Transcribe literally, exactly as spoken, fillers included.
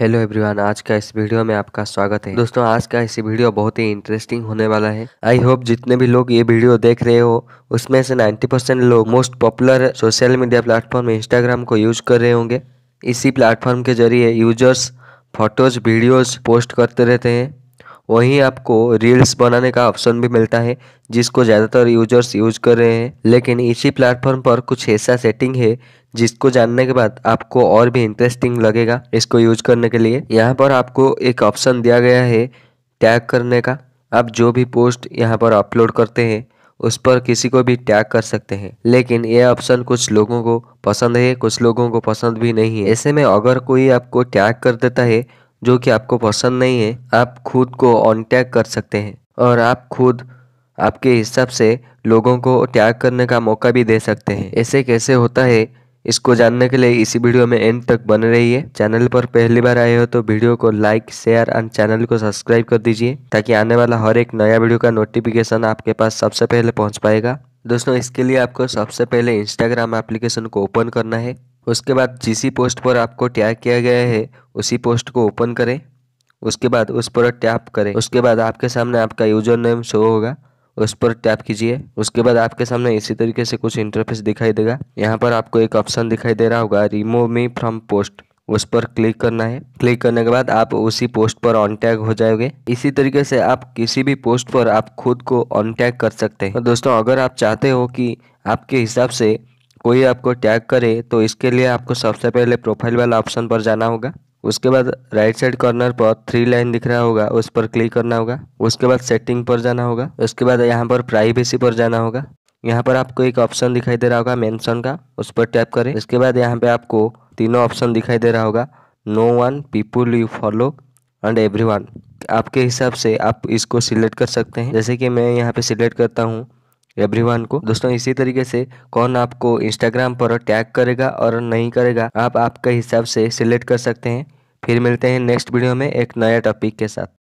Hello everyone, आज का इस वीडियो में आपका स्वागत है। दोस्तों, आज का इस वीडियो बहुत ही इंटरेस्टिंग होने वाला है। आई होप जितने भी लोग ये वीडियो देख रहे हो उसमें से नब्बे परसेंट लोग most popular social media platform Instagram को यूज कर रहे होंगे। इसी प्लेटफॉर्म के जरिए यूजर्स फोटोज, वीडियोज पोस्ट करते रहते हैं। वहीं आपको रील्स बनाने का ऑप्शन भी मिलता है जिसको ज़्यादातर यूजर्स यूज कर रहे हैं। लेकिन इसी प्लेटफॉर्म पर कुछ ऐसा सेटिंग है जिसको जानने के बाद आपको और भी इंटरेस्टिंग लगेगा इसको यूज करने के लिए। यहाँ पर आपको एक ऑप्शन दिया गया है टैग करने का। आप जो भी पोस्ट यहाँ पर अपलोड करते हैं उस पर किसी को भी टैग कर सकते हैं। लेकिन यह ऑप्शन कुछ लोगों को पसंद है, कुछ लोगों को पसंद भी नहीं है। ऐसे में अगर कोई आपको टैग कर देता है जो कि आपको पसंद नहीं है, आप खुद को अनटैग कर सकते हैं और आप खुद आपके हिसाब से लोगों को टैग करने का मौका भी दे सकते हैं। ऐसे कैसे होता है इसको जानने के लिए इसी वीडियो में एंड तक बने रहिए। चैनल पर पहली बार आए हो तो वीडियो को लाइक, शेयर एंड चैनल को सब्सक्राइब कर दीजिए ताकि आने वाला हर एक नया वीडियो का नोटिफिकेशन आपके पास सबसे पहले पहुँच पाएगा। दोस्तों, इसके लिए आपको सबसे पहले इंस्टाग्राम एप्लीकेशन को ओपन करना है। उसके बाद जिस पोस्ट पर आपको टैग किया गया है उसी पोस्ट को ओपन करें। उसके बाद उस पर टैप करें। उसके बाद आपके सामने आपका यूजर नेम शो होगा, उस पर टैप कीजिए। उसके बाद आपके सामने इसी तरीके से कुछ इंटरफेस दिखाई देगा। यहाँ पर आपको एक ऑप्शन दिखाई दे रहा होगा रिमूव मी फ्रॉम पोस्ट, उस पर क्लिक करना है। क्लिक करने के बाद आप उसी पोस्ट पर अनटैग हो जाओगे। इसी तरीके से आप किसी भी पोस्ट पर आप खुद को अनटैग कर सकते हैं। दोस्तों, अगर आप चाहते हो कि आपके हिसाब से कोई आपको टैग करे तो इसके लिए आपको सबसे पहले प्रोफाइल वाला ऑप्शन पर जाना होगा। उसके बाद राइट साइड कॉर्नर पर थ्री लाइन दिख रहा होगा, उस पर क्लिक करना होगा। उसके बाद सेटिंग पर जाना होगा। उसके बाद यहाँ पर प्राइवेसी पर जाना होगा। यहाँ पर आपको एक ऑप्शन दिखाई दे रहा होगा मेंशन का, उस पर टैप करें। इसके बाद यहाँ पे आपको तीनों ऑप्शन दिखाई दे रहा होगा no one, people you follow and every one. आपके हिसाब से आप इसको सिलेक्ट कर सकते हैं। जैसे कि मैं यहाँ पर सिलेक्ट करता हूँ एवरीवन को। दोस्तों, इसी तरीके से कौन आपको इंस्टाग्राम पर टैग करेगा और नहीं करेगा आप आपके हिसाब से सिलेक्ट कर सकते हैं। फिर मिलते हैं नेक्स्ट वीडियो में एक नया टॉपिक के साथ।